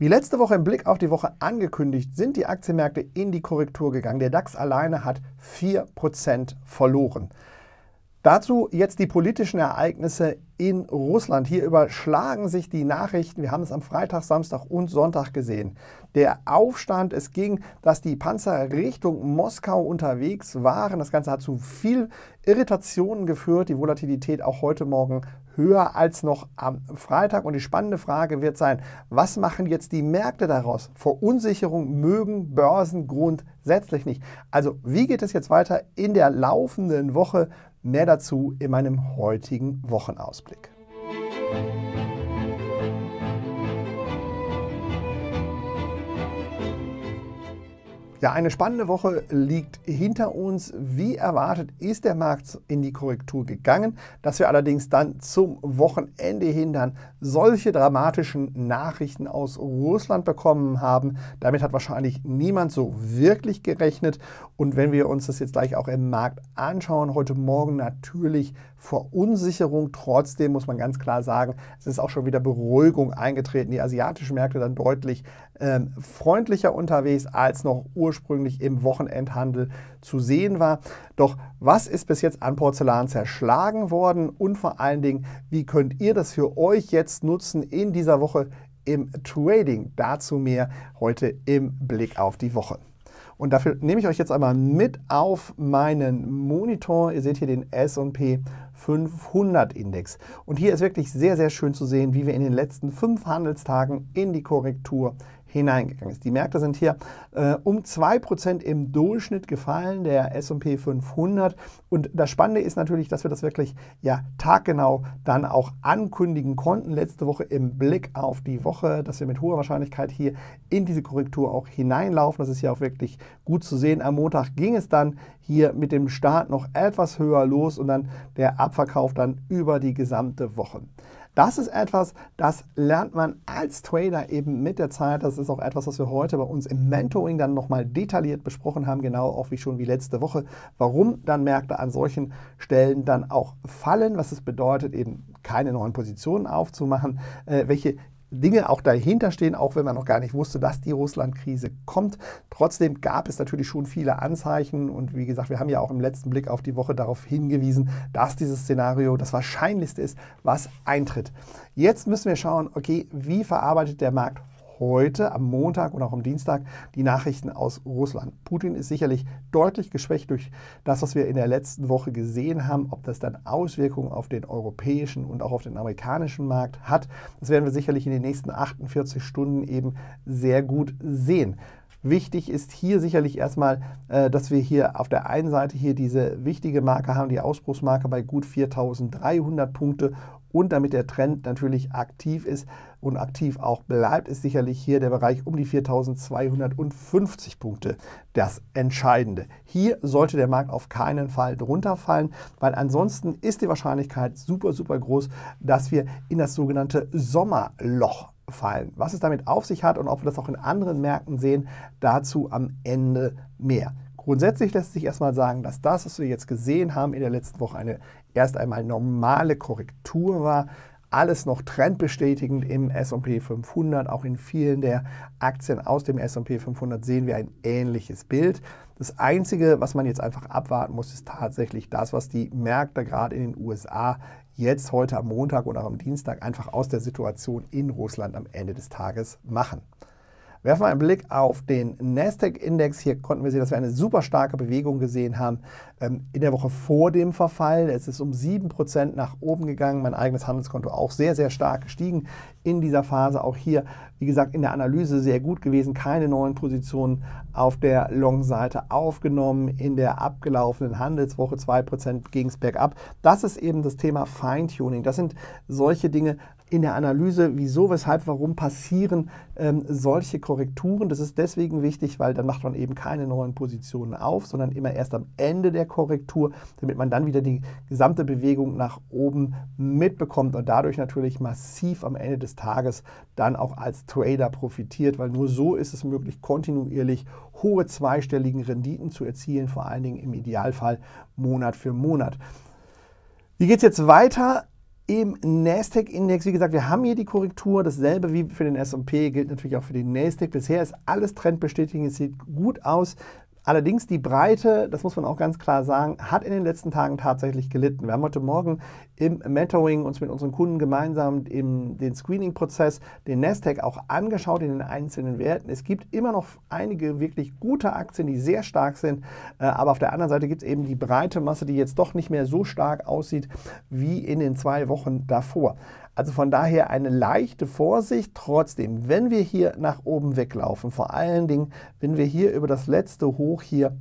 Wie letzte Woche im Blick auf die Woche angekündigt, sind die Aktienmärkte in die Korrektur gegangen. Der DAX alleine hat 4% verloren. Dazu jetzt die politischen Ereignisse in Russland. Hier überschlagen sich die Nachrichten. Wir haben es am Freitag, Samstag und Sonntag gesehen. Der Aufstand, es ging, dass die Panzer Richtung Moskau unterwegs waren. Das Ganze hat zu viel Irritationen geführt. Die Volatilität auch heute Morgen höher als noch am Freitag. Und die spannende Frage wird sein, was machen jetzt die Märkte daraus? Verunsicherung mögen Börsen grundsätzlich nicht. Also wie geht es jetzt weiter in der laufenden Woche? Mehr dazu in meinem heutigen Wochenausblick. Ja, eine spannende Woche liegt hinter uns. Wie erwartet ist der Markt in die Korrektur gegangen. Dass wir allerdings dann zum Wochenende hin dann solche dramatischen Nachrichten aus Russland bekommen haben, damit hat wahrscheinlich niemand so wirklich gerechnet. Und wenn wir uns das jetzt gleich auch im Markt anschauen, heute Morgen natürlich Verunsicherung. Trotzdem muss man ganz klar sagen, es ist auch schon wieder Beruhigung eingetreten. Die asiatischen Märkte dann deutlich freundlicher unterwegs als noch ursprünglich im Wochenendhandel zu sehen war. Doch was ist bis jetzt an Porzellan zerschlagen worden und vor allen Dingen, wie könnt ihr das für euch jetzt nutzen in dieser Woche im Trading? Dazu mehr heute im Blick auf die Woche. Und dafür nehme ich euch jetzt einmal mit auf meinen Monitor. Ihr seht hier den S&P 500 Index. Und hier ist wirklich sehr, sehr schön zu sehen, wie wir in den letzten 5 Handelstagen in die Korrektur hineingegangen ist. Die Märkte sind hier um 2% im Durchschnitt gefallen, der S&P 500. Und das Spannende ist natürlich, dass wir das wirklich ja taggenau dann auch ankündigen konnten, letzte Woche im Blick auf die Woche, dass wir mit hoher Wahrscheinlichkeit hier in diese Korrektur auch hineinlaufen. Das ist ja auch wirklich gut zu sehen. Am Montag ging es dann hier mit dem Start noch etwas höher los und dann der Abverkauf dann über die gesamte Woche. Das ist etwas, das lernt man als Trader eben mit der Zeit. Das ist auch etwas, was wir heute bei uns im Mentoring dann nochmal detailliert besprochen haben, genau auch wie letzte Woche, warum dann Märkte an solchen Stellen dann auch fallen, was es bedeutet, eben keine neuen Positionen aufzumachen, welche Dinge auch dahinter stehen, auch wenn man noch gar nicht wusste, dass die Russland-Krise kommt. Trotzdem gab es natürlich schon viele Anzeichen und wie gesagt, wir haben ja auch im letzten Blick auf die Woche darauf hingewiesen, dass dieses Szenario das Wahrscheinlichste ist, was eintritt. Jetzt müssen wir schauen, okay, wie verarbeitet der Markt heute am Montag und auch am Dienstag die Nachrichten aus Russland. Putin ist sicherlich deutlich geschwächt durch das, was wir in der letzten Woche gesehen haben. Ob das dann Auswirkungen auf den europäischen und auch auf den amerikanischen Markt hat, das werden wir sicherlich in den nächsten 48 Stunden eben sehr gut sehen. Wichtig ist hier sicherlich erstmal, dass wir hier auf der einen Seite hier diese wichtige Marke haben, die Ausbruchsmarke bei gut 4.300 Punkte. Und damit der Trend natürlich aktiv ist und aktiv auch bleibt, ist sicherlich hier der Bereich um die 4.250 Punkte das Entscheidende. Hier sollte der Markt auf keinen Fall drunter fallen, weil ansonsten ist die Wahrscheinlichkeit super, super groß, dass wir in das sogenannte Sommerloch fallen. Was es damit auf sich hat und ob wir das auch in anderen Märkten sehen, dazu am Ende mehr. Grundsätzlich lässt sich erstmal sagen, dass das, was wir jetzt gesehen haben in der letzten Woche, eine erst einmal normale Korrektur war. Alles noch trendbestätigend im S&P 500, auch in vielen der Aktien aus dem S&P 500 sehen wir ein ähnliches Bild. Das Einzige, was man jetzt einfach abwarten muss, ist tatsächlich das, was die Märkte gerade in den USA jetzt heute am Montag oder am Dienstag einfach aus der Situation in Russland am Ende des Tages machen. Werfen wir einen Blick auf den NASDAQ-Index. Hier konnten wir sehen, dass wir eine super starke Bewegung gesehen haben in der Woche vor dem Verfall. Es ist um 7% nach oben gegangen. Mein eigenes Handelskonto auch sehr, sehr stark gestiegen in dieser Phase. Auch hier, wie gesagt, in der Analyse sehr gut gewesen. Keine neuen Positionen auf der Long-Seite aufgenommen. In der abgelaufenen Handelswoche 2% ging es bergab. Das ist eben das Thema Feintuning. Das sind solche Dinge in der Analyse, wieso, weshalb, warum passieren solche Korrekturen. Das ist deswegen wichtig, weil dann macht man eben keine neuen Positionen auf, sondern immer erst am Ende der Korrektur, damit man dann wieder die gesamte Bewegung nach oben mitbekommt und dadurch natürlich massiv am Ende des Tages dann auch als Trader profitiert, weil nur so ist es möglich, kontinuierlich hohe zweistelligen Renditen zu erzielen, vor allen Dingen im Idealfall Monat für Monat. Wie geht es jetzt weiter? im NASDAQ-Index, wie gesagt, wir haben hier die Korrektur, dasselbe wie für den S&P, gilt natürlich auch für den NASDAQ. Bisher ist alles trendbestätigend, es sieht gut aus. Allerdings die Breite, das muss man auch ganz klar sagen, hat in den letzten Tagen tatsächlich gelitten. Wir haben heute Morgen im Mentoring uns mit unseren Kunden gemeinsam den Screening-Prozess, den Nasdaq auch angeschaut in den einzelnen Werten. Es gibt immer noch einige wirklich gute Aktien, die sehr stark sind, aber auf der anderen Seite gibt es eben die breite Masse, die jetzt doch nicht mehr so stark aussieht wie in den 2 Wochen davor. Also von daher eine leichte Vorsicht. Trotzdem, wenn wir hier nach oben weglaufen, vor allen Dingen, wenn wir hier über das letzte Hoch hier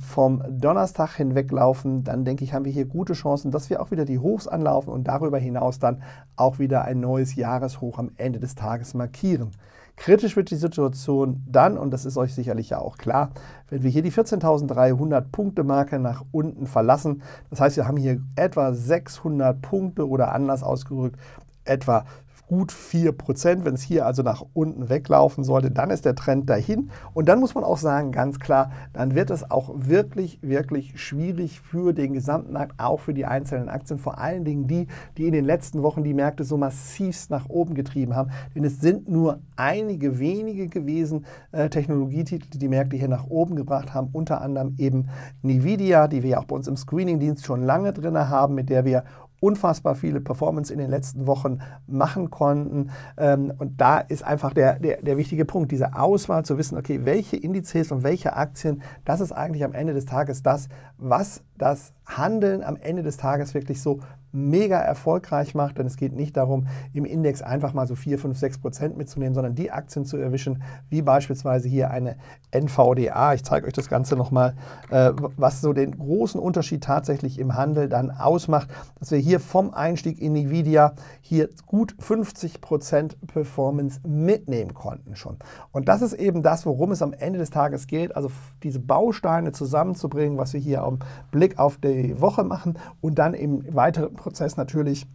vom Donnerstag hinweglaufen, dann denke ich, haben wir hier gute Chancen, dass wir auch wieder die Hochs anlaufen und darüber hinaus dann auch wieder ein neues Jahreshoch am Ende des Tages markieren. Kritisch wird die Situation dann, und das ist euch sicherlich ja auch klar, wenn wir hier die 14.300 Punkte Marke nach unten verlassen. Das heißt, wir haben hier etwa 600 Punkte oder anders ausgerückt, etwa gut 4%. Wenn es hier also nach unten weglaufen sollte, dann ist der Trend dahin. Und dann muss man auch sagen, ganz klar, dann wird es auch wirklich, wirklich schwierig für den gesamten Markt, auch für die einzelnen Aktien, vor allen Dingen die, die in den letzten Wochen die Märkte so massivst nach oben getrieben haben. Denn es sind nur einige wenige gewesen Technologietitel, die die Märkte hier nach oben gebracht haben, unter anderem eben Nvidia, die wir ja auch bei uns im Screening-Dienst schon lange drin haben, mit der wir unfassbar viele Performance in den letzten Wochen machen konnten. Und da ist einfach der wichtige Punkt, diese Auswahl zu wissen, okay, welche Indizes und welche Aktien, das ist eigentlich am Ende des Tages das, was das Handeln am Ende des Tages wirklich so mega erfolgreich macht, denn es geht nicht darum, im Index einfach mal so 4, 5, 6% mitzunehmen, sondern die Aktien zu erwischen, wie beispielsweise hier eine NVDA. Ich zeige euch das Ganze nochmal, was so den großen Unterschied tatsächlich im Handel dann ausmacht, dass wir hier vom Einstieg in Nvidia hier gut 50% Performance mitnehmen konnten schon. Und das ist eben das, worum es am Ende des Tages geht, also diese Bausteine zusammenzubringen, was wir hier am Blick auf die Woche machen und dann eben weitere Prozess natürlich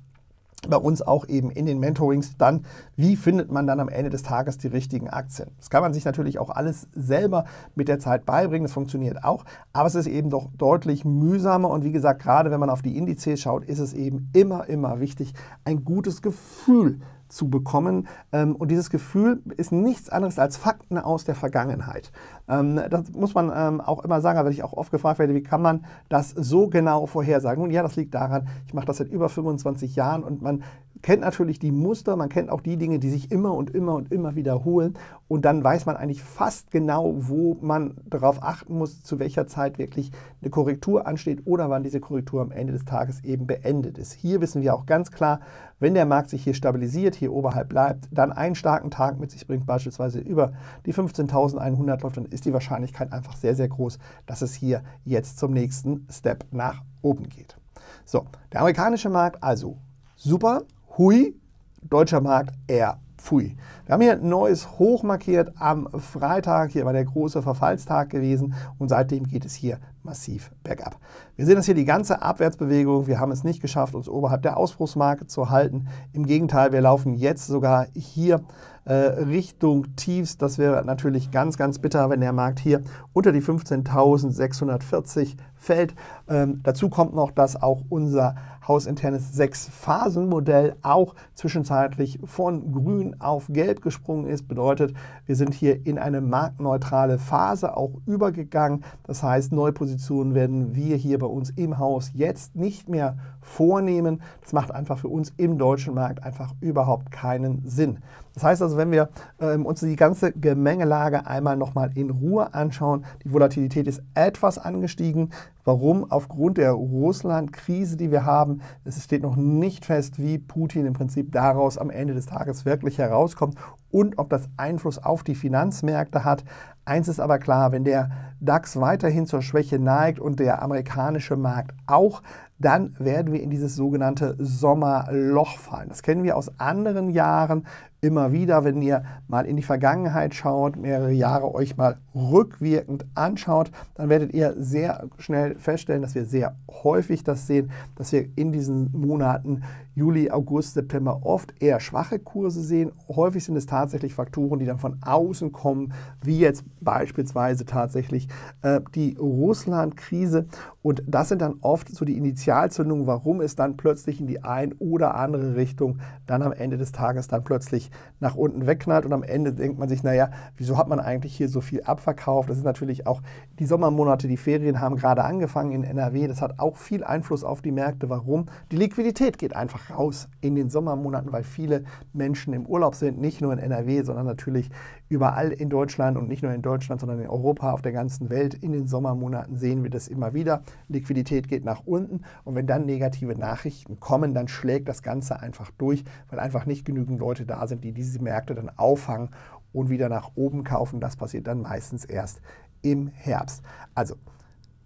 bei uns auch eben in den Mentorings dann, wie findet man dann am Ende des Tages die richtigen Aktien. Das kann man sich natürlich auch alles selber mit der Zeit beibringen, das funktioniert auch, aber es ist eben doch deutlich mühsamer und wie gesagt, gerade wenn man auf die Indizes schaut, ist es eben immer wichtig, ein gutes Gefühl zu haben zu bekommen. Und dieses Gefühl ist nichts anderes als Fakten aus der Vergangenheit. Das muss man auch immer sagen, weil ich auch oft gefragt werde, wie kann man das so genau vorhersagen? Nun ja, das liegt daran, ich mache das seit über 25 Jahren und man kennt natürlich die Muster, man kennt auch die Dinge, die sich immer und immer wiederholen und dann weiß man eigentlich fast genau, wo man darauf achten muss, zu welcher Zeit wirklich eine Korrektur ansteht oder wann diese Korrektur am Ende des Tages eben beendet ist. Hier wissen wir auch ganz klar, wenn der Markt sich hier stabilisiert, hier oberhalb bleibt, dann einen starken Tag mit sich bringt, beispielsweise über die 15.100 läuft, dann ist die Wahrscheinlichkeit einfach sehr, sehr groß, dass es hier jetzt zum nächsten Step nach oben geht. So, der amerikanische Markt also super, hui, deutscher Markt eher pfui. Wir haben hier ein neues Hoch markiert am Freitag, hier war der große Verfallstag gewesen und seitdem geht es hier massiv bergab. Wir sehen das hier, die ganze Abwärtsbewegung, wir haben es nicht geschafft, uns oberhalb der Ausbruchsmarke zu halten. Im Gegenteil, wir laufen jetzt sogar hier Richtung Tiefs. Das wäre natürlich ganz, ganz bitter, wenn der Markt hier unter die 15.640 fällt. Dazu kommt noch, dass auch unser hausinternes 6-Phasen-Modell auch zwischenzeitlich von grün auf gelb gesprungen ist. Bedeutet, wir sind hier in eine marktneutrale Phase auch übergegangen. Das heißt, neue Positionen werden wir hier bei uns im Haus jetzt nicht mehr vornehmen. Das macht einfach für uns im deutschen Markt einfach überhaupt keinen Sinn. Das heißt also, wenn wir uns die ganze Gemengelage einmal nochmal in Ruhe anschauen, die Volatilität ist etwas angestiegen. Warum? Aufgrund der Russland-Krise, die wir haben. Es steht noch nicht fest, wie Putin im Prinzip daraus am Ende des Tages wirklich herauskommt und ob das Einfluss auf die Finanzmärkte hat. Eins ist aber klar, wenn der DAX weiterhin zur Schwäche neigt und der amerikanische Markt auch, dann werden wir in dieses sogenannte Sommerloch fallen. Das kennen wir aus anderen Jahren. immer wieder, wenn ihr mal in die Vergangenheit schaut, mehrere Jahre euch mal rückwirkend anschaut, dann werdet ihr sehr schnell feststellen, dass wir sehr häufig das sehen, dass wir in diesen Monaten Juli, August, September oft eher schwache Kurse sehen. Häufig sind es tatsächlich Faktoren, die dann von außen kommen, wie jetzt beispielsweise tatsächlich die Russland-Krise. Und das sind dann oft so die Initialzündungen, warum es dann plötzlich in die ein oder andere Richtung dann am Ende des Tages dann plötzlich nach unten wegknallt. Und am Ende denkt man sich, naja, wieso hat man eigentlich hier so viel abverkauft? Das ist natürlich auch die Sommermonate, die Ferien haben gerade angefangen in NRW. Das hat auch viel Einfluss auf die Märkte. Warum? Die Liquidität geht einfach raus in den Sommermonaten, weil viele Menschen im Urlaub sind, nicht nur in NRW, sondern natürlich überall in Deutschland und nicht nur in Deutschland, sondern in Europa, auf der ganzen Welt. In den Sommermonaten sehen wir das immer wieder. Liquidität geht nach unten und wenn dann negative Nachrichten kommen, dann schlägt das Ganze einfach durch, weil einfach nicht genügend Leute da sind, die diese Märkte dann auffangen und wieder nach oben kaufen. Das passiert dann meistens erst im Herbst. Also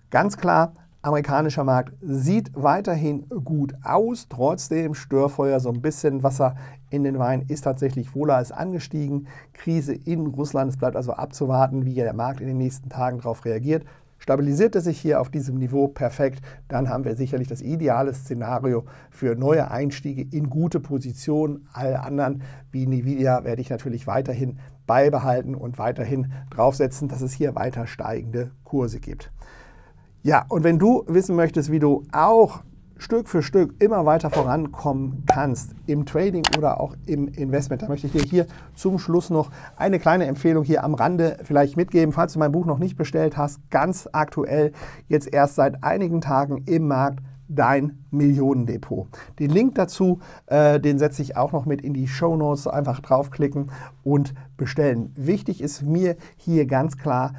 ganz klar, amerikanischer Markt sieht weiterhin gut aus, trotzdem Störfeuer, so ein bisschen Wasser in den Wein ist tatsächlich wohler, ist angestiegen. Krise in Russland, es bleibt also abzuwarten, wie der Markt in den nächsten Tagen darauf reagiert. Stabilisiert er sich hier auf diesem Niveau perfekt, dann haben wir sicherlich das ideale Szenario für neue Einstiege in gute Positionen. Alle anderen wie Nvidia werde ich natürlich weiterhin beibehalten und weiterhin draufsetzen, dass es hier weiter steigende Kurse gibt. Ja, und wenn du wissen möchtest, wie du auch Stück für Stück immer weiter vorankommen kannst im Trading oder auch im Investment, da möchte ich dir hier zum Schluss noch eine kleine Empfehlung hier am Rande vielleicht mitgeben. Falls du mein Buch noch nicht bestellt hast, ganz aktuell, jetzt erst seit einigen Tagen im Markt, Dein Millionendepot. Den Link dazu, den setze ich auch noch mit in die Shownotes, einfach draufklicken und bestellen. Wichtig ist mir hier ganz klar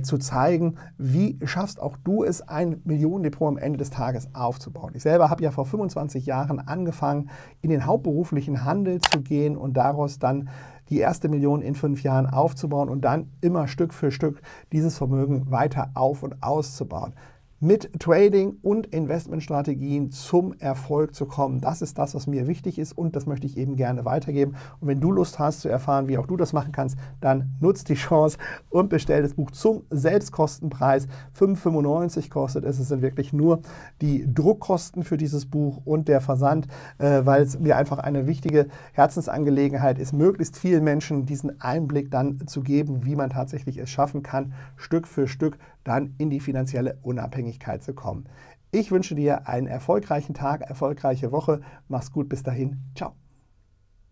zu zeigen, wie schaffst auch du es, ein Millionendepot am Ende des Tages aufzubauen. Ich selber habe ja vor 25 Jahren angefangen, in den hauptberuflichen Handel zu gehen und daraus dann die erste Million in 5 Jahren aufzubauen und dann immer Stück für Stück dieses Vermögen weiter auf- und auszubauen. Mit Trading und Investmentstrategien zum Erfolg zu kommen. Das ist das, was mir wichtig ist und das möchte ich eben gerne weitergeben. Und wenn du Lust hast zu erfahren, wie auch du das machen kannst, dann nutz die Chance und bestell das Buch zum Selbstkostenpreis. 5,95 € kostet es. Es sind wirklich nur die Druckkosten für dieses Buch und der Versand, weil es mir einfach eine wichtige Herzensangelegenheit ist, möglichst vielen Menschen diesen Einblick dann zu geben, wie man tatsächlich es schaffen kann, Stück für Stück dann in die finanzielle Unabhängigkeit zu kommen. Ich wünsche dir einen erfolgreichen Tag, erfolgreiche Woche. Mach's gut, bis dahin. Ciao.